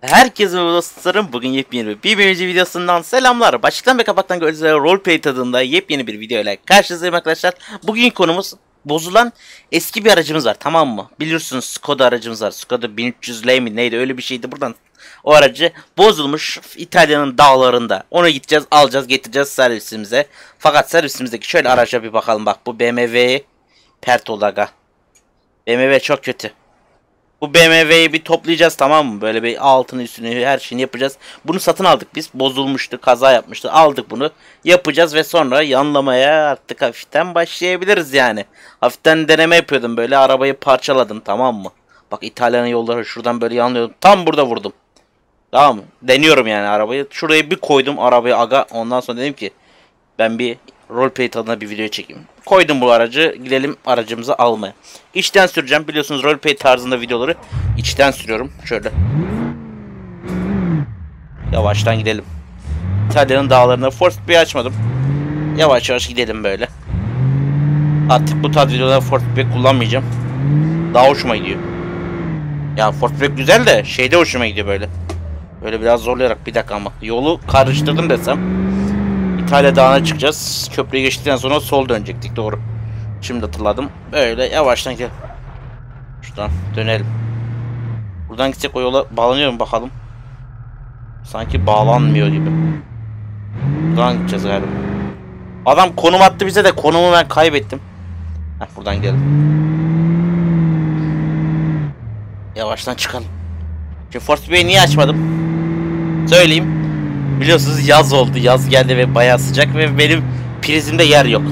Herkese merhaba dostlarım, bugün yepyeni bir birinci videosundan selamlar. Başlıktan ve kapaktan gördüğünüz üzere roleplay tadında yepyeni bir video ile karşınızdayım arkadaşlar. Bugün konumuz bozulan eski bir aracımız var, tamam mı? Biliyorsunuz Skoda aracımız var. Skoda 1300 L mi neydi, öyle bir şeydi. Buradan o aracı bozulmuş İtalya'nın dağlarında. Onu gideceğiz, alacağız, getireceğiz servisimize. Fakat servisimizdeki şöyle araca bir bakalım. Bak bu BMW Pertolaga. BMW çok kötü. Bu BMW'yi bir toplayacağız, tamam mı? Böyle bir altını üstünü her şeyini yapacağız. Bunu satın aldık biz. Bozulmuştu, kaza yapmıştı. Aldık bunu. Yapacağız ve sonra yanlamaya artık hafiften başlayabiliriz yani. Hafiften deneme yapıyordum böyle. Arabayı parçaladım, tamam mı? Bak İtalya'nın yolları şuradan böyle yanlıyordum. Tam burada vurdum. Tamam mı? Deniyorum yani arabayı. Şuraya bir koydum arabayı aga. Ondan sonra dedim ki ben bir roleplay tadına bir video çekeyim. Koydum bu aracı. Gidelim aracımızı almaya. İçten süreceğim. Biliyorsunuz roleplay tarzında videoları içten sürüyorum. Şöyle. Yavaştan gidelim. İtalya'nın dağlarına Force B'yi açmadım. Yavaş yavaş gidelim böyle. Artık bu tarz videolarda Force B kullanmayacağım. Daha hoşuma gidiyor. Ya Force B güzel de şeyde hoşuma gidiyor böyle. Böyle biraz zorlayarak, bir dakika ama. Yolu karıştırdım desem. İtalya Dağı'na çıkacağız. Köprüyü geçtikten sonra sol dönecektik. Doğru. Şimdi hatırladım. Böyle yavaştan gel. Şuradan dönelim. Buradan gitsek o yola bağlanıyor mu bakalım. Sanki bağlanmıyor gibi. Buradan gideceğiz galiba. Adam konum attı bize de konumu ben kaybettim. Heh, buradan gidelim. Yavaştan çıkalım. Şimdi Force B'yi niye açmadım? Söyleyeyim. Biliyorsunuz yaz oldu, yaz geldi ve bayağı sıcak ve benim prizimde yer yok.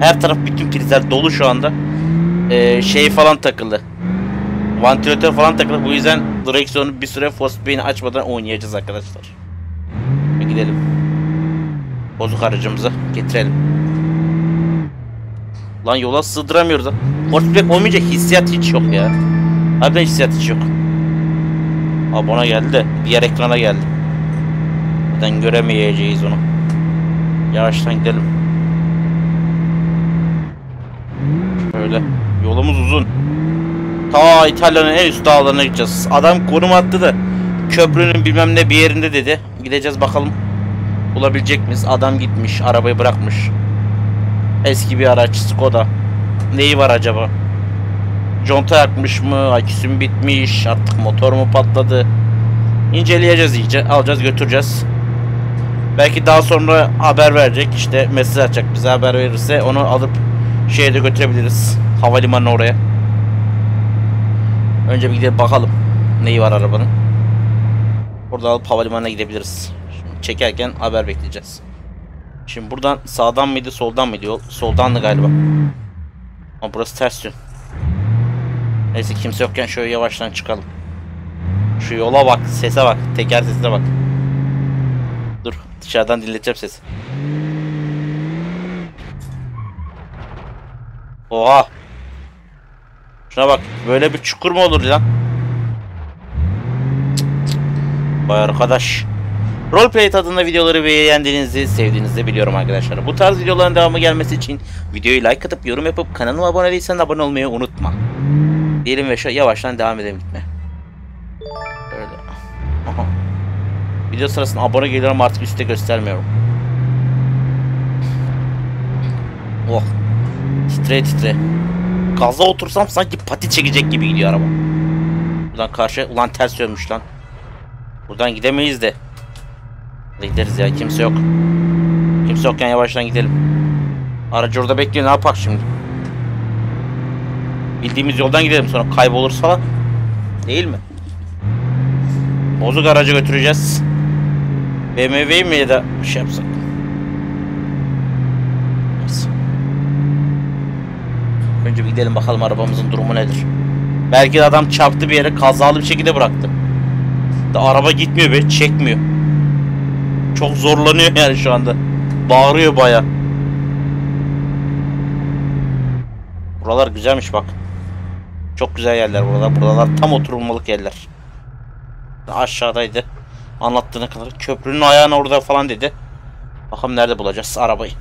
Her taraf, bütün prizler dolu şu anda. Şey falan takılı. Vantilatör falan takılı. Bu yüzden direksiyonu bir süre Force B'yi açmadan oynayacağız arkadaşlar. Gidelim. Bozuk aracımıza getirelim. Lan yola sığdıramıyoruz da. Force B'ye olmayınca hissiyat hiç yok ya. Harbiden hissiyat hiç yok. Abona geldi de diğer ekrana geldi. Göremeyeceğiz onu. Yavaştan gidelim. Şöyle. Yolumuz uzun. Ta İtalya'nın en üst dağlarına gideceğiz. Adam konum attı da köprünün bilmem ne bir yerinde dedi. Gideceğiz bakalım. Bulabilecek miyiz? Adam gitmiş. Arabayı bırakmış. Eski bir araç. Skoda. Neyi var acaba? Conta yakmış mı? Aküsü mü bitmiş? Artık motor mu patladı? İnceleyeceğiz iyice. Alacağız, götüreceğiz. Belki daha sonra haber verecek. İşte mesaj atacak bize, haber verirse onu alıp şeye de götürebiliriz. Havalimanına oraya. Önce bir gidelim bakalım. Neyi var arabanın. Burada alıp havalimanına gidebiliriz. Şimdi çekerken haber bekleyeceğiz. Şimdi buradan sağdan mıydı soldan mıydı yol? Soldandı galiba. Ama burası ters yön. Neyse kimse yokken şöyle yavaştan çıkalım. Şu yola bak, sese bak, teker sesine bak. Dur, dışarıdan dinleteceğim sesi. Oha! Şuna bak, böyle bir çukur mu olur lan? Vay arkadaş. Roleplay tadında videoları beğendiğinizi, sevdiğinizi biliyorum arkadaşlar. Bu tarz videoların devamı gelmesi için videoyu like atıp, yorum yapıp, kanalıma abone değilsen abone olmayı unutma. Diyelim ve şöyle yavaştan devam edelim gitmeye. Öyle. Aha. Video sırasında abone geliyorum, artık üstte göstermiyorum. Oh. Titre titre. Gaza otursam sanki pati çekecek gibi gidiyor araba. Buradan karşıya. Ulan ters dönmüş lan. Buradan gidemeyiz de. Gideriz ya, kimse yok. Kimse yokken yavaştan gidelim. Aracı orada bekliyor, ne yapak şimdi? Bildiğimiz yoldan gidelim, sonra kaybolursa falan. Değil mi? Bozuk aracı götüreceğiz. BMW'yi mi ya da şey yapsak? Önce bir gidelim bakalım arabamızın durumu nedir. Belki de adam çarptı bir yere, kazalı bir şekilde bıraktı. Da araba gitmiyor be, çekmiyor. Çok zorlanıyor yani şu anda. Bağırıyor baya. Buralar güzelmiş bak. Çok güzel yerler buralar. Buralar tam oturulmalık yerler. Aşağıdaydı anlattığına kadar, köprünün ayağına orada falan dedi. Bakalım nerede bulacağız arabayı.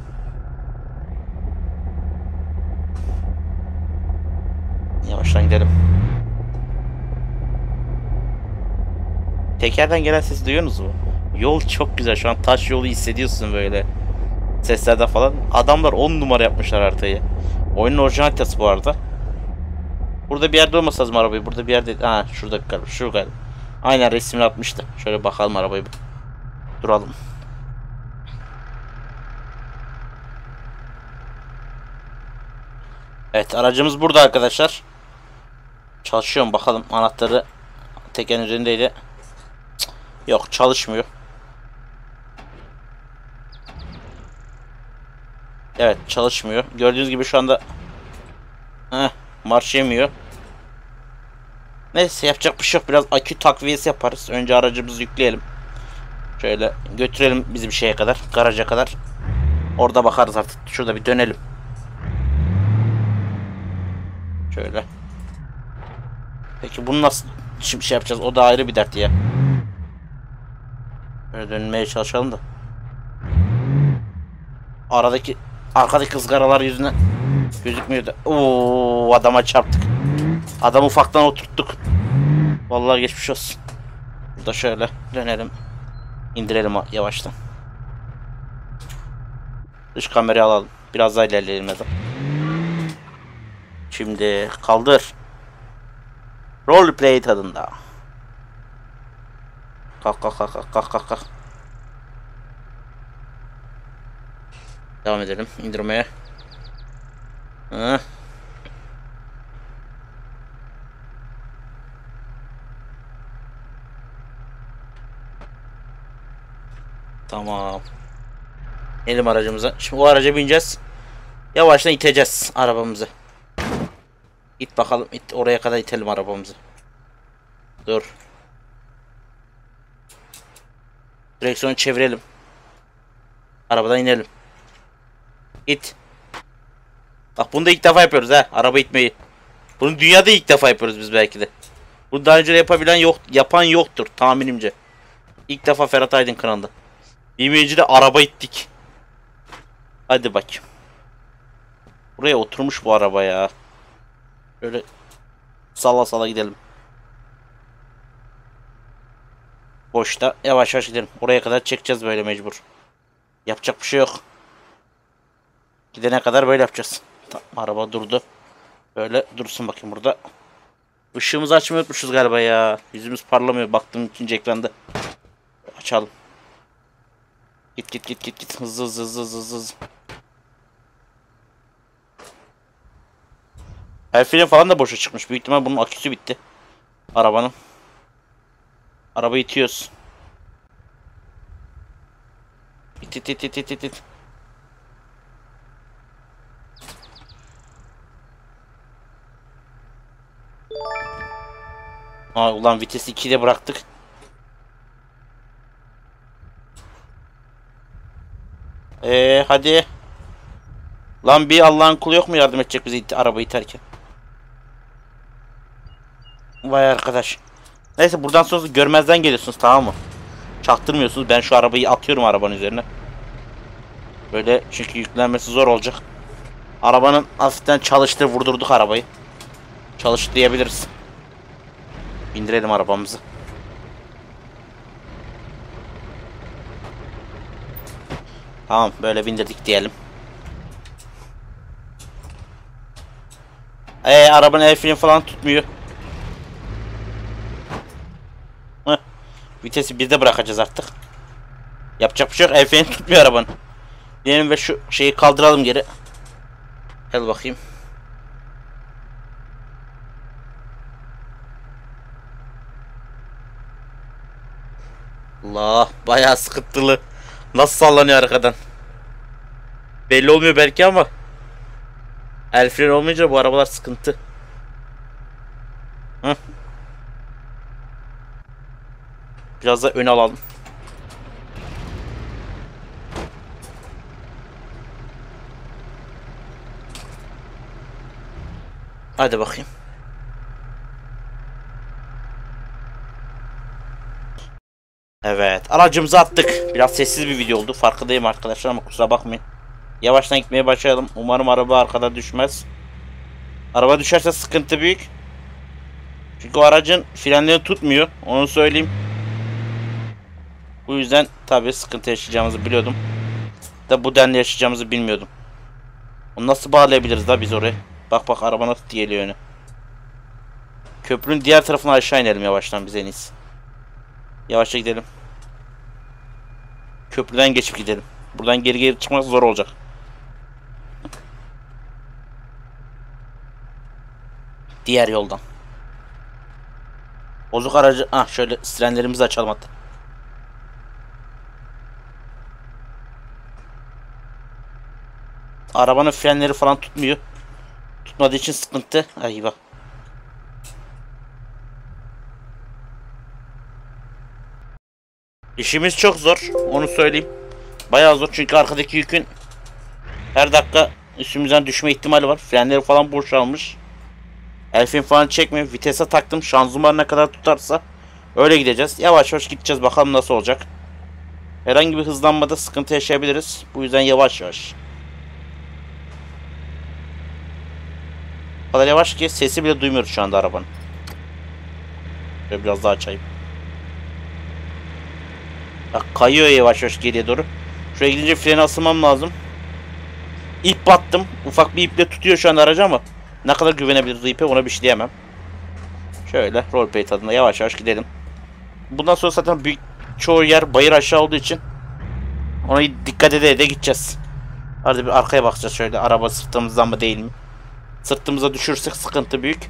Yavaştan gidelim. Tekerden gelen sesi duyuyorsunuz mu? Yol çok güzel. Şu an taş yolu hissediyorsun böyle. Seslerde falan. Adamlar 10 numara yapmışlar haritayı. Oyunun orijinal haritası bu arada. Burada bir yerde olmasa lazım arabayı. Burada bir yerde. Ha şurada galiba. Şu galiba. Aynen resmini atmıştı. Şöyle bakalım arabayı. Duralım. Evet aracımız burada arkadaşlar. Çalışıyorum bakalım, anahtarı tekerin üzerindeydi. Cık, yok çalışmıyor. Evet çalışmıyor. Gördüğünüz gibi şu anda marş yemiyor. Neyse yapacak bir şey yok. Biraz akü takviyesi yaparız. Önce aracımızı yükleyelim. Şöyle götürelim bizim şeye kadar, garaja kadar. Orada bakarız artık. Şurada bir dönelim. Şöyle. Peki bunu nasıl şimdi şey yapacağız? O da ayrı bir dert ya. Böyle dönmeye çalışalım da. Aradaki arkadaki ızgaralar yüzünden gözükmüyor da. Oo, adama çarptık. Adam ufaktan oturttuk. Vallahi geçmiş olsun. Burada şöyle dönelim. İndirelim yavaştan. Dış kamerayı alalım. Biraz daha ilerleyelim ya da. Şimdi kaldır. Roleplay tadında. Kalk kalk kalk kalk kalk kalk. Devam edelim indirmeye. Heh. Tamam. Elim aracımıza. Şimdi o araca bineceğiz. Yavaştan iteceğiz arabamızı. İt bakalım, it oraya kadar itelim arabamızı. Dur. Direksiyonu çevirelim. Arabadan inelim. İt. Bak bunu da ilk defa yapıyoruz ha, araba itmeyi. Bunu dünyada ilk defa yapıyoruz biz belki de. Bunu daha önce yapabilen yok, yapan yoktur tahminimce. İlk defa Ferhat Aydın kanalında. İmeyicide araba ittik. Hadi bak. Buraya oturmuş bu araba ya. Böyle salla salla gidelim. Boşta yavaş yavaş gidelim. Oraya kadar çekeceğiz böyle mecbur. Yapacak bir şey yok. Gidene kadar böyle yapacağız. Tamam, araba durdu. Böyle dursun bakayım burada. Işığımızı açmayı unutmuşuz galiba ya. Yüzümüz parlamıyor. Baktığım ikinci ekranda. Açalım. Git git git git git. Hızlı hızlı hızlı hızlı hızlı. El freni falan da boşa çıkmış. Büyük ihtimal bunun aküsü bitti. Arabanın. Arabayı itiyoruz. İt it it it it it. Aa, ulan vitesi 2'de bıraktık. Hadi. Lan bir Allah'ın kulu yok mu yardım edecek bize arabayı iterken? Vay arkadaş. Neyse buradan sonra görmezden geliyorsunuz, tamam mı? Çaktırmıyorsunuz. Ben şu arabayı atıyorum arabanın üzerine. Böyle çünkü yüklenmesi zor olacak. Arabanın hafiften çalıştı, vurdurduk arabayı. Çalıştı diyebiliriz. İndirelim arabamızı. Tamam böyle bindirdik diyelim. Arabanın el freni falan tutmuyor. Vitesi bir de bırakacağız artık. Yapacak bir şey yok. El freni tutmuyor arabanın. Diyelim ve şu şeyi kaldıralım geri. Gel bakayım. Allah bayağı sıkıntılı. Nasıl sallanıyor arkadan? Belli olmuyor belki ama. El freni olmayınca bu arabalar sıkıntı. Heh. Biraz da ön alalım. Hadi bakayım. Evet, aracımızı attık. Biraz sessiz bir video oldu. Farkındayım arkadaşlar ama kusura bakmayın. Yavaştan gitmeye başlayalım. Umarım araba arkada düşmez. Araba düşerse sıkıntı büyük. Çünkü o aracın frenleri tutmuyor. Onu söyleyeyim. Bu yüzden tabii sıkıntı yaşayacağımızı biliyordum. Da bu denli yaşayacağımızı bilmiyordum. Onu nasıl bağlayabiliriz da biz oraya? Bak bak, araba nasıl geliyor öne. Köprünün diğer tarafına aşağı inelim yavaştan biz en iyisi. Yavaşça gidelim. Köprüden geçip gidelim. Buradan geri geri çıkmak zor olacak. Diğer yoldan. Bozuk aracı... Ah, şöyle sirenlerimizi açalım hatta. Arabanın frenleri falan tutmuyor. Tutmadığı için sıkıntı. Ay bak. İşimiz çok zor. Onu söyleyeyim. Bayağı zor çünkü arkadaki yükün her dakika üstümüzden düşme ihtimali var. Frenleri falan boşalmış. El freni falan çekmiyor. Vitese taktım. Şanzıman ne kadar tutarsa öyle gideceğiz. Yavaş yavaş gideceğiz. Bakalım nasıl olacak. Herhangi bir hızlanmada sıkıntı yaşayabiliriz. Bu yüzden yavaş yavaş. O kadar yavaş ki sesi bile duymuyoruz şu anda arabanın. Şöyle biraz daha açayım. Bak kayıyor yavaş yavaş geriye doğru. Şuraya gidince freni asılmam lazım. İp battım. Ufak bir iple tutuyor şu anda aracı ama ne kadar güvenebiliriz ipe, ona bir şey diyemem. Şöyle roleplay tadında yavaş yavaş gidelim. Bundan sonra zaten büyük çoğu yer bayır aşağı olduğu için ona dikkat ede gideceğiz. Arada bir arkaya bakacağız şöyle, araba sırtımızdan mı değil mi? Sırtımıza düşürsek sıkıntı büyük.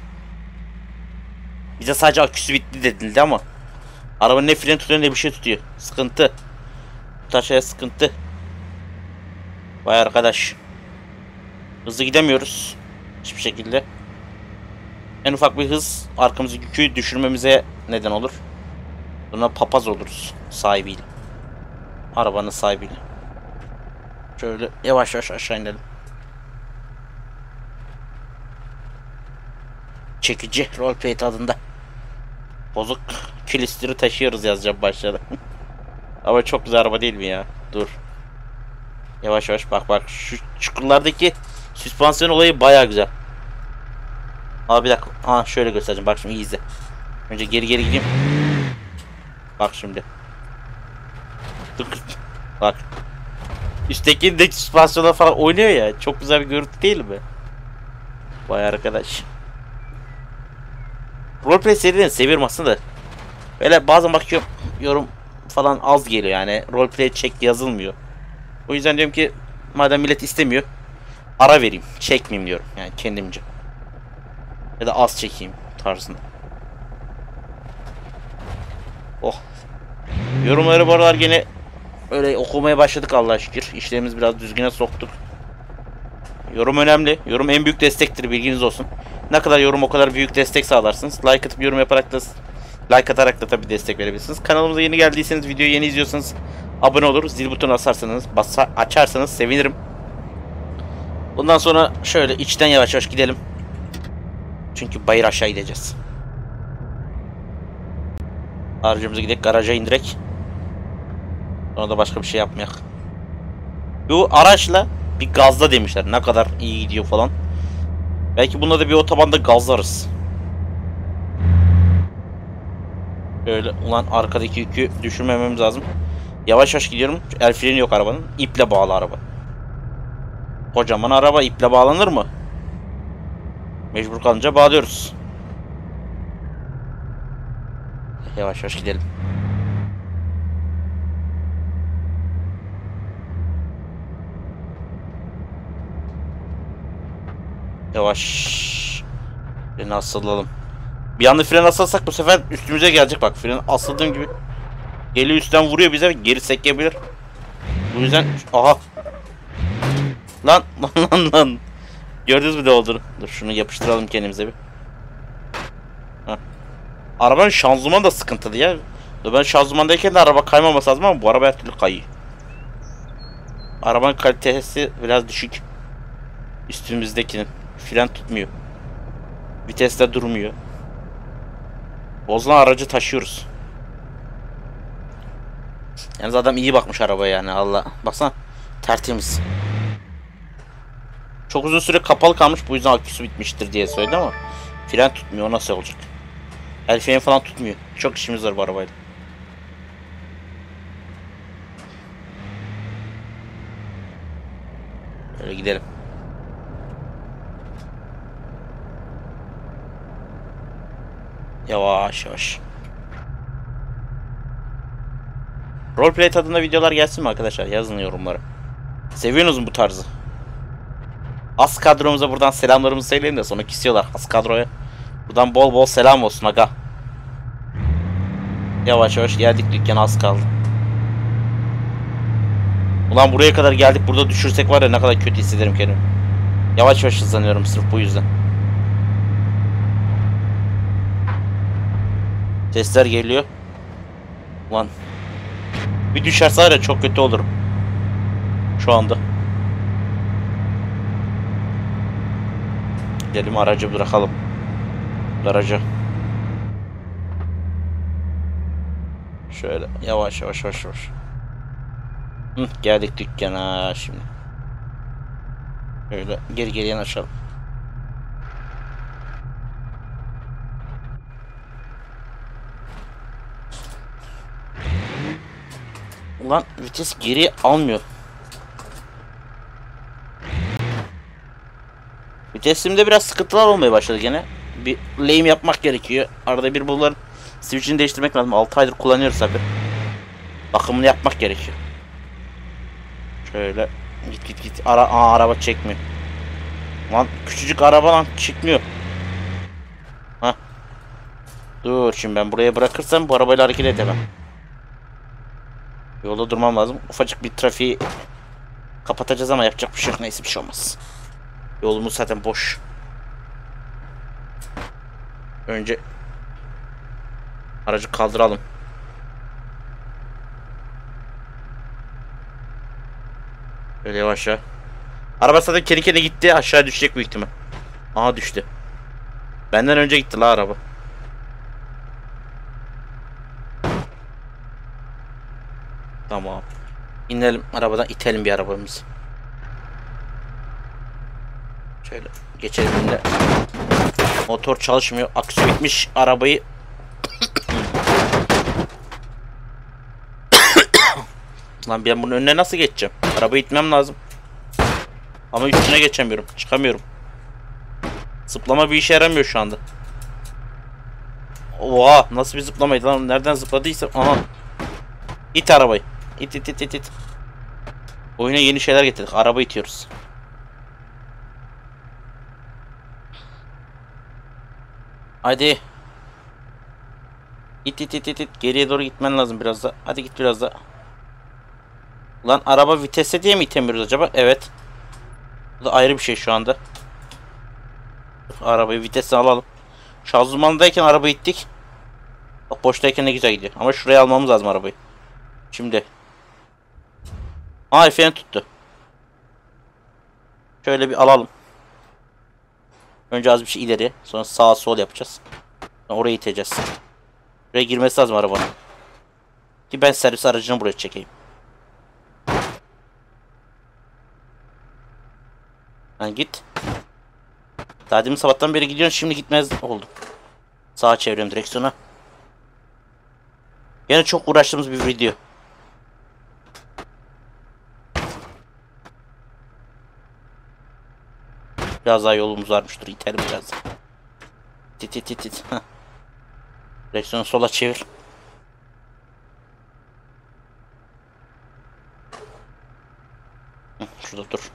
Bize sadece aküsü bitti denildi ama araba ne fren tutuyor ne bir şey tutuyor. Sıkıntı. Bu taşaya sıkıntı. Vay arkadaş. Hızlı gidemiyoruz. Hiçbir şekilde. En ufak bir hız arkamızdaki yükü düşürmemize neden olur. Buna papaz oluruz sahibiyle. Arabanın sahibiyle. Şöyle yavaş yavaş aşağı inelim. Çekici roleplay tadında. Bozuk kilistiri taşıyoruz yazacağım başlara. Ama çok güzel araba değil mi ya? Dur. Yavaş yavaş bak bak. Şu çukurlardaki süspansiyon olayı bayağı güzel. Abi bir dakika. Ha, şöyle göstereceğim. Bak şimdi iyi izle. Önce geri geri gideyim. Bak şimdi. Bak. Üsttekindeki süspansiyonlar falan oynuyor ya. Çok güzel bir görüntü değil mi? Vay arkadaş. Roleplay serilerini seviyorum aslında. Böyle bazen bakıyorum yorum falan az geliyor yani. Roleplay çek yazılmıyor. O yüzden diyorum ki madem millet istemiyor, ara vereyim, çekmeyeyim diyorum yani kendimce. Ya da az çekeyim tarzında. Oh. Yorumları bu aralar gene öyle okumaya başladık Allah'a şükür. İşlerimizi biraz düzgüne soktuk. Yorum önemli. Yorum en büyük destektir, bilginiz olsun. Ne kadar yorum o kadar büyük destek sağlarsınız. Like atıp yorum yaparak da, like atarak da tabii destek verebilirsiniz. Kanalımıza yeni geldiyseniz, videoyu yeni izliyorsanız abone olur. Zil butonu açarsanız sevinirim. Bundan sonra şöyle içten yavaş yavaş gidelim. Çünkü bayır aşağı gideceğiz. Aracımızı gidelim garaja indirek. Sonra da başka bir şey yapmayak. Bu araçla bir gazla demişler. Ne kadar iyi gidiyor falan. Belki bunda da bir otobanda gazlarız. Böyle ulan arkadaki yükü düşürmememiz lazım. Yavaş yavaş gidiyorum. El freni yok arabanın. İple bağlı araba. Kocaman araba iple bağlanır mı? Mecbur kalınca bağlıyoruz. Yavaş yavaş gidelim. Yavaş. Freni asılalım. Bir anda freni asılsak bu sefer üstümüze gelecek. Bak freni asıldığım gibi geliyor, üstten vuruyor bize, geri sekebilir. Bu yüzden aha. Lan lan lan. Gördünüz mü ne olduğunu? Dur şunu yapıştıralım kendimize bir. Heh. Arabanın şanzımanı da sıkıntılı ya. Ben şanzımandayken de araba kaymaması lazım ama bu araba her türlü kayıyor. Arabanın kalitesi biraz düşük. Üstümüzdekinin. Fren tutmuyor. Viteste durmuyor. Bozulan aracı taşıyoruz. Yalnız adam iyi bakmış arabaya yani Allah. Baksana tertemiz. Çok uzun süre kapalı kalmış, bu yüzden aküsü bitmiştir diye söyledi ama fren tutmuyor, o nasıl olacak? El freni falan tutmuyor. Çok işimiz var bu arabayla. Öyle gidelim. Yavaş yavaş. Roleplay tadında videolar gelsin mi arkadaşlar? Yazın yorumlara. Seviyorsunuz mu bu tarzı? As kadromuza buradan selamlarımızı söyleyin de sonra kesiyorlar as kadroya. Buradan bol bol selam olsun aga. Yavaş yavaş geldik, dükkana az kaldı. Ulan buraya kadar geldik, burada düşürsek var ya ne kadar kötü hissederim kendimi. Yavaş yavaş hızlanıyorum sırf bu yüzden. Sesler geliyor. Ulan. Bir düşerse var ya çok kötü olurum. Şu anda. Gidelim aracı bırakalım. Garaja. Şöyle yavaş yavaş yavaş yavaş. Geldik dükkana şimdi. Böyle geri geri yanaşalım. Ulan vites geri almıyor. Vitesimde biraz sıkıntılar olmaya başladı gene. Bir lame yapmak gerekiyor. Arada bir bunların switch'ini değiştirmek lazım. 6 aydır kullanıyoruz abi. Bakımını yapmak gerekiyor. Şöyle git git git. Araba çekmiyor. Lan küçücük araba lan çekmiyor. Hah. Dur şimdi ben buraya bırakırsam bu arabayla hareket edemem. Yolda durmam lazım. Ufacık bir trafiği kapatacağız ama yapacak bir şey yok. Neyse bir şey olmaz. Yolumuz zaten boş. Önce aracı kaldıralım. Öyle yavaş ya. Araba zaten kendi kendine gitti. Aşağı düşecek büyük ihtimal. Aha düştü. Benden önce gitti la araba. Tamam. İnelim arabadan, itelim bir arabamızı. Şöyle geçelim de. Motor çalışmıyor. Aküsü bitmiş arabayı. Lan ben bunun önüne nasıl geçeceğim? Arabayı itmem lazım. Ama üstüne geçemiyorum. Çıkamıyorum. Zıplama bir işe yaramıyor şu anda. Oha, nasıl bir zıplamaydı lan? Nereden zıpladıysa. Aha. İt arabayı. İt it it it it. Oyuna yeni şeyler getirdik. Araba itiyoruz. Hadi. İt it it it it. Geriye doğru gitmen lazım biraz da. Hadi git biraz da. Lan araba vitese diye mi itemiyoruz acaba? Evet. Bu da ayrı bir şey şu anda. Arabayı vitese alalım. Şanzımandayken arabayı ittik. Bak boştayken ne güzel gidiyor. Ama şuraya almamız lazım arabayı. Şimdi. Aa freni tuttu. Şöyle bir alalım. Önce az bir şey ileri. Sonra sağ sol yapacağız. Sonra oraya iteceğiz. Buraya girmesi lazım arabanın. Ki ben servis aracını buraya çekeyim. Lan git. Daha demin sabahtan beri gidiyorsun, şimdi gitmez oldum. Sağa çeviriyorum direksiyona. Yine çok uğraştığımız bir video. Biraz daha yolumuz varmış, dur itelim biraz. Tit tit tit tit. Direksiyonu sola çevir. Şurada dur.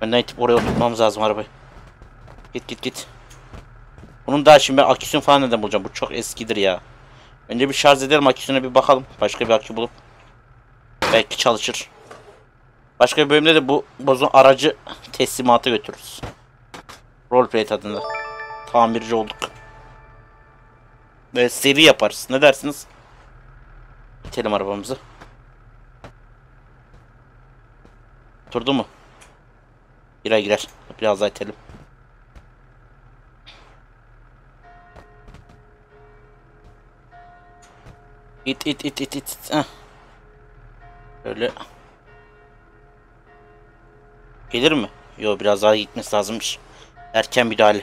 Önden itip oraya oturtmamız lazım arabayı. Git git git. Bunun daha şimdi ben aküsünü falan neden bulacağım? Bu çok eskidir ya. Önce bir şarj edelim, aküsüne bir bakalım. Başka bir akü bulup. Belki çalışır. Başka bir bölümde de bu bozun aracı teslimata götürürüz. Roleplay tadında. Tamirci olduk. Ve seri yaparız. Ne dersiniz? Gidelim arabamızı. Oturdu mu? Bire girer. Biraz daha itelim. İt it it it it. Heh. Öyle. Gelir mi? Yo, biraz daha gitmesi lazımmış. Erken müdahale.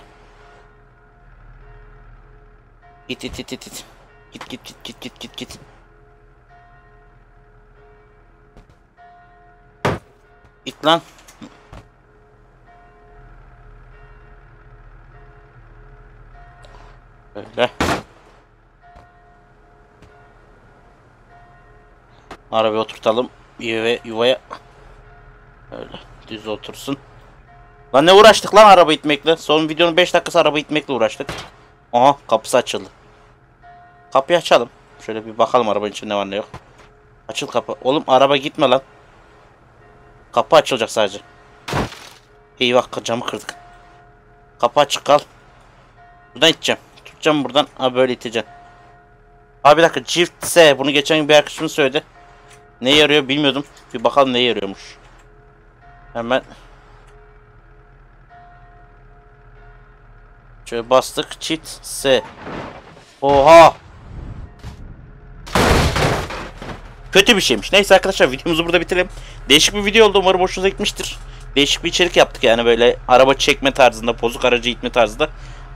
İt it it it it. Git git git git git git git. İt lan. Böyle. Arabayı oturtalım. Yuvaya. Böyle. Düz otursun. Lan ne uğraştık lan araba itmekle. Son videonun 5 dakikası araba itmekle uğraştık. Aha kapısı açıldı. Kapıyı açalım. Şöyle bir bakalım arabanın içinde ne var ne yok. Açıl kapı. Oğlum araba gitme lan. Kapı açılacak sadece. Eyvah camı kırdık. Kapı açık kal. Buradan iteceğim. Tutacağım buradan. Ha böyle iteceğim. Abi bir dakika. Çift S. Bunu geçen gün bir arkadaşım söyledi. Neye yarıyor bilmiyordum. Bir bakalım neye yarıyormuş. Hemen. Şöyle bastık. Çift S. Oha. Kötü bir şeymiş. Neyse arkadaşlar videomuzu burada bitirelim. Değişik bir video oldu. Umarım hoşunuza gitmiştir. Değişik bir içerik yaptık yani böyle araba çekme tarzında, bozuk aracı itme tarzında.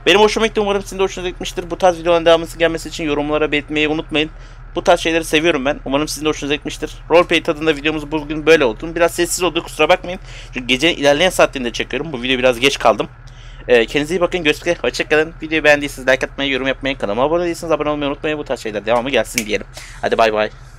Benim hoşuma gitti. Umarım sizin de hoşunuza gitmiştir. Bu tarz videoların devamının gelmesi için yorumlara belirtmeyi unutmayın. Bu tarz şeyleri seviyorum ben. Umarım sizin de hoşunuza gitmiştir. Roleplay tadında videomuz bugün böyle oldu. Biraz sessiz oldu kusura bakmayın. Çünkü gecenin ilerleyen saatlerinde çekiyorum. Bu video biraz geç kaldım. Kendinize iyi bakın. Görüşmek üzere. Hoşçakalın. Videoyu beğendiyseniz like atmayı, yorum yapmayı, kanalıma abone değilseniz abone olmayı unutmayın. Bu tarz şeyler devamı gelsin diyelim. Hadi bay bay.